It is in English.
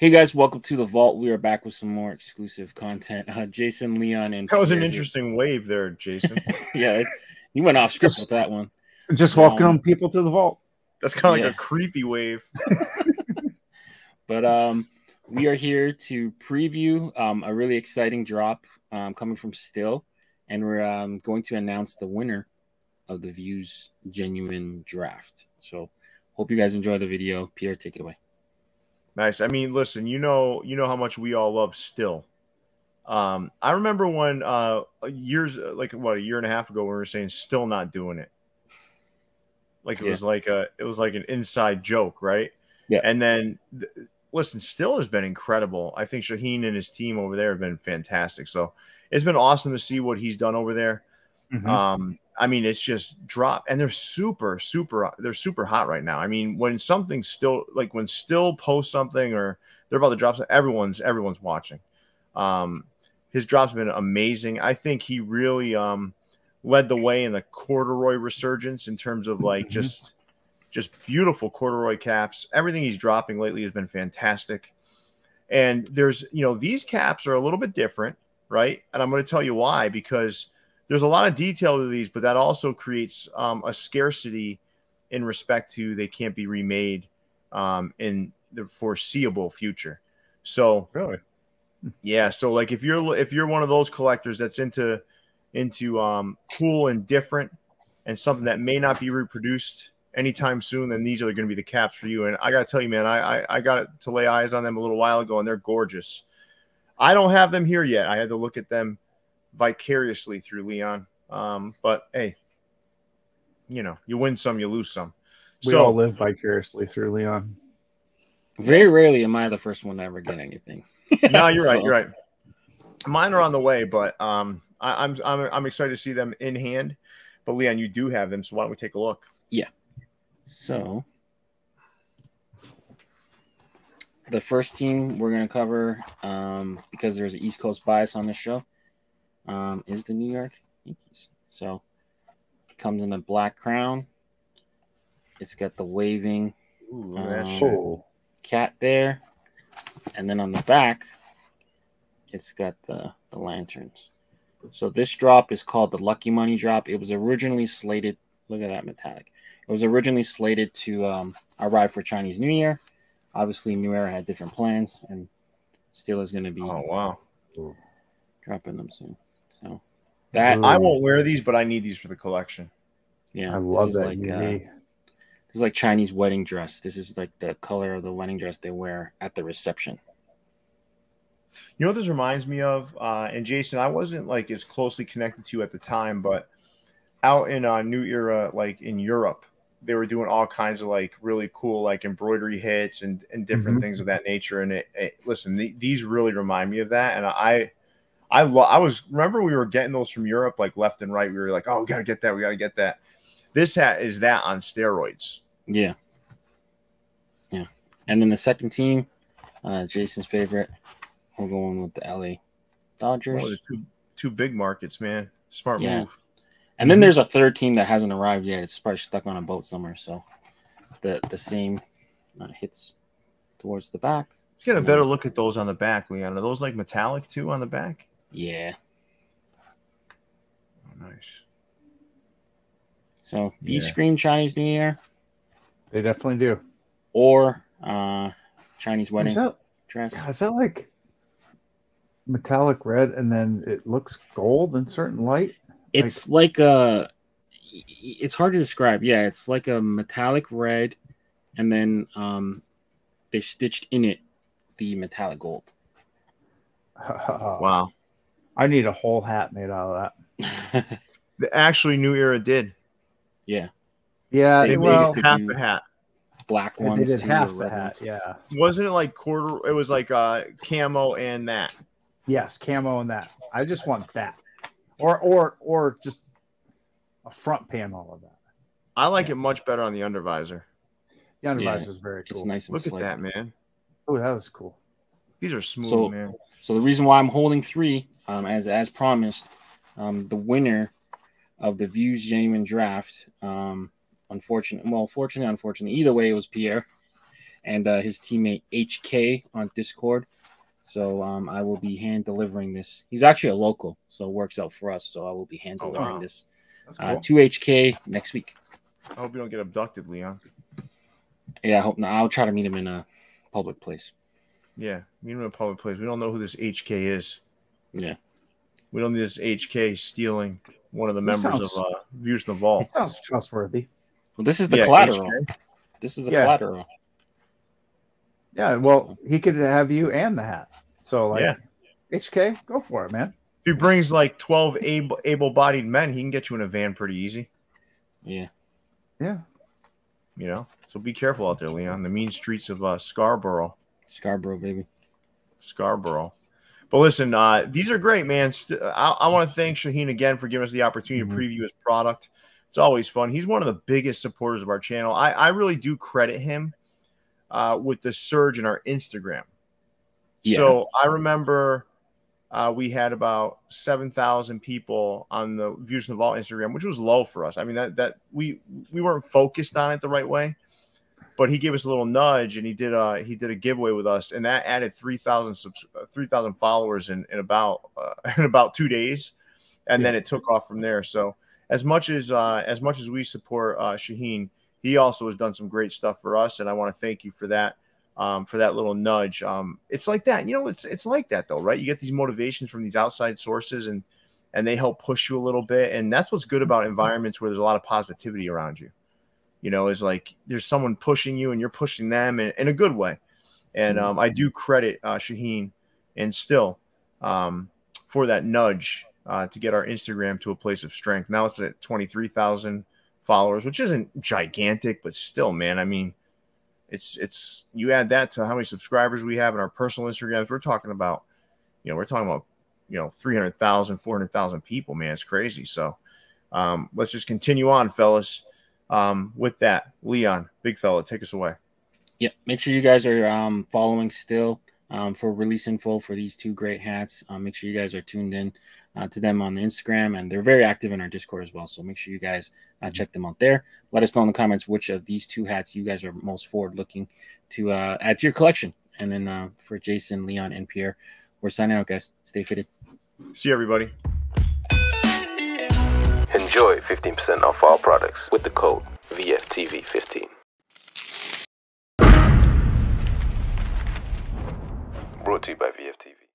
Hey guys, welcome to the Vault. We are back with some more exclusive content. Jason, Leon, and Pierre. That was an interesting wave there, Jason. Yeah, you went off script with that one. Just walking on people to the Vault. That's kind of like a creepy wave. But we are here to preview a really exciting drop coming from Styll, and we're going to announce the winner of the Views Genuine Draft. So, hope you guys enjoy the video. Pierre, take it away. Nice. I mean, listen, you know how much we all love Styll. I remember when like a year and a half ago, we were saying Styll not doing it. Like it was like an inside joke, right? Yeah. And then listen, Styll has been incredible. I think Shaheen and his team over there have been fantastic. So it's been awesome to see what he's done over there. Mm-hmm. I mean, it's just dropped, and they're super hot right now. I mean, when something's Styll, like when Styll posts something or they're about to drop something, everyone's watching. His drop's been amazing. I think he really led the way in the corduroy resurgence in terms of like just beautiful corduroy caps. Everything he's dropping lately has been fantastic. And there's, you know, these caps are a little bit different, right? And I'm going to tell you why, because there's a lot of detail to these, but that also creates a scarcity in respect to they can't be remade in the foreseeable future. So really, yeah. So like if you're one of those collectors that's into cool and different and something that may not be reproduced anytime soon, then these are going to be the caps for you. And I got to tell you, man, I got to lay eyes on them a little while ago, and they're gorgeous. I don't have them here yet. I had to look at them vicariously through Leon, but hey, you know, you win some, you lose some. We all live vicariously through Leon. Very rarely am I the first one to ever get anything. No, you're right. You're right. Mine are on the way, but I'm excited to see them in hand. But Leon, you do have them, so why don't we take a look? Yeah. So the first team we're going to cover, because there's an East Coast bias on this show, is the New York Yankees. So it comes in a black crown. It's got the waving cat there. And then on the back, it's got the lanterns. So this drop is called the Lucky Money Drop. It was originally slated. Look at that metallic. It was originally slated to arrive for Chinese New Year. Obviously, New Era had different plans, and Styll is going to be dropping them soon. So that I won't wear these, but I need these for the collection. Yeah, I love that. Like, this is like Chinese wedding dress. This is like the color of the wedding dress they wear at the reception. You know what this reminds me of? And Jason, I wasn't like as closely connected to you at the time, but out in New Era, like in Europe, they were doing all kinds of like really cool like embroidery hits and different things of that nature. And listen, these really remind me of that. And I remember we were getting those from Europe, like left and right. We were like, oh, we got to get that. We got to get that. This hat is that on steroids. Yeah. Yeah. And then the second team, Jason's favorite, we're going with the LA Dodgers. Oh, two big markets, man. Smart move. And then there's a third team that hasn't arrived yet. It's probably stuck on a boat somewhere. So the same hits towards the back. Let's get a better look at those on the back, Leon. Are those like metallic too on the back? Yeah. Oh, nice. So these scream Chinese New Year. They definitely do. Or Chinese wedding dress. Is that like metallic red and then it looks gold in certain light? It's like a. It's hard to describe. Yeah, it's like a metallic red, and then they stitched in it the metallic gold. Wow. I need a whole hat made out of that. Actually, New Era did. Yeah. Yeah. They used half the hat. Black ones. They did half the hat, yeah. Wasn't it like quarter? It was like camo and that. Yes, camo and that. I just want that. Or just a front panel of that. I like it much better on the undervisor. The undervisor is very cool. It's nice and Look at that, man. Oh, that was cool. These are smooth, man. So the reason why I'm holding three, as promised, the winner of the Views Genuine Draft, unfortunately, either way, it was Pierre. and his teammate HK on Discord. So I will be hand delivering this. He's actually a local, so it works out for us. So I will be hand delivering this to HK next week. I hope you don't get abducted, Leon. Yeah, I hope not. I'll try to meet him in a public place. Yeah, meet him in a public place. We don't know who this HK is. Yeah. We don't need this HK stealing one of the members of Views from the Vault. It sounds trustworthy. Well, this is the collateral. HK. This is the collateral. Yeah, well, he could have you and the hat. So, like, HK, go for it, man. If he brings, like, 12 able-bodied men, he can get you in a van pretty easy. Yeah. Yeah. You know? So be careful out there, Leon. The mean streets of Scarborough. Scarborough, baby. Scarborough. But listen, these are great, man. I want to thank Shaheen again for giving us the opportunity to preview his product. It's always fun. He's one of the biggest supporters of our channel. I really do credit him with the surge in our Instagram. Yeah. So I remember we had about 7,000 people on the Views from the Vault Instagram, which was low for us. I mean, that we weren't focused on it the right way. But he gave us a little nudge, and he did a giveaway with us, and that added 3,000 followers in about 2 days, and then it took off from there. So as much as we support Shaheen, he also has done some great stuff for us, and I want to thank you for that little nudge. It's like that, you know. It's like that though, right? You get these motivations from these outside sources, and they help push you a little bit, and that's what's good about environments where there's a lot of positivity around you. You know, is like there's someone pushing you and you're pushing them in a good way. And I do credit Shaheen and Styll for that nudge to get our Instagram to a place of strength. Now it's at 23,000 followers, which isn't gigantic, but still, man, I mean, it's you add that to how many subscribers we have in our personal Instagrams. We're talking about 300,000, 400,000 people, man. It's crazy. So let's just continue on, fellas. With that, Leon, big fella, take us away. Yeah, make sure you guys are following Styll for release info for these two great hats. Make sure you guys are tuned in to them on the Instagram, and they're very active in our Discord as well. So make sure you guys check them out there. Let us know in the comments which of these two hats you guys are most forward looking to add to your collection. And then for Jason, Leon, and Pierre, we're signing out, guys. Stay fitted. See you, everybody. Enjoy 15% off all products with the code VFTV15. Brought to you by VFTV.